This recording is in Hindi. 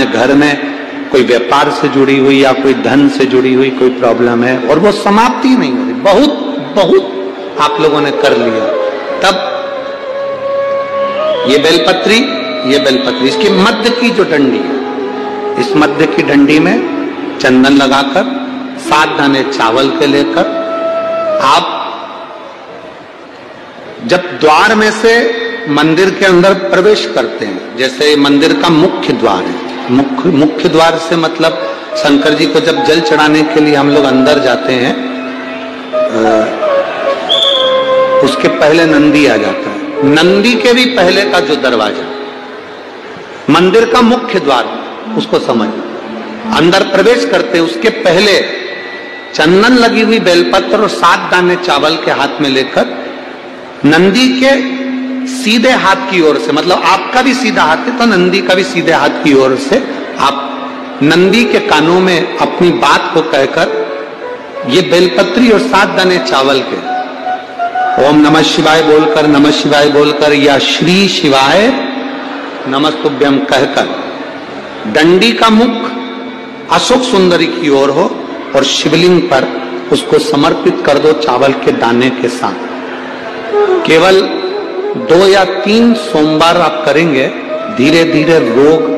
अपने घर में कोई व्यापार से जुड़ी हुई या कोई धन से जुड़ी हुई कोई प्रॉब्लम है और वो समाप्ति नहीं हो रही, बहुत बहुत आप लोगों ने कर लिया, तब ये बेलपत्री इसकी मध्य की जो डंडी है, इस मध्य की डंडी में चंदन लगाकर 7 दाने चावल के लेकर आप जब द्वार में से मंदिर के अंदर प्रवेश करते हैं, जैसे मंदिर का मुख्य द्वार है, मुख्य द्वार से मतलब शंकर जी को जब जल चढ़ाने के लिए हम लोग अंदर जाते हैं उसके पहले नंदी आ जाता है, नंदी के भी पहले का जो दरवाजा मंदिर का मुख्य द्वार उसको समझ, अंदर प्रवेश करते उसके पहले चंदन लगी हुई बेलपत्र और 7 दाने चावल के हाथ में लेकर नंदी के सीधे हाथ की ओर से, मतलब आपका भी सीधा हाथ है तो नंदी का भी सीधे हाथ की ओर से आप नंदी के कानों में अपनी बात को कहकर ये बेलपत्री और 7 दाने चावल के ओम नमः शिवाय बोलकर, नमः शिवाय बोलकर या श्री शिवाय नमस्तुभ्यम कहकर डंडी का मुख अशोक सुंदरी की ओर हो और शिवलिंग पर उसको समर्पित कर दो चावल के दाने के साथ। केवल 2 या 3 सोमवार आप करेंगे, धीरे धीरे रोग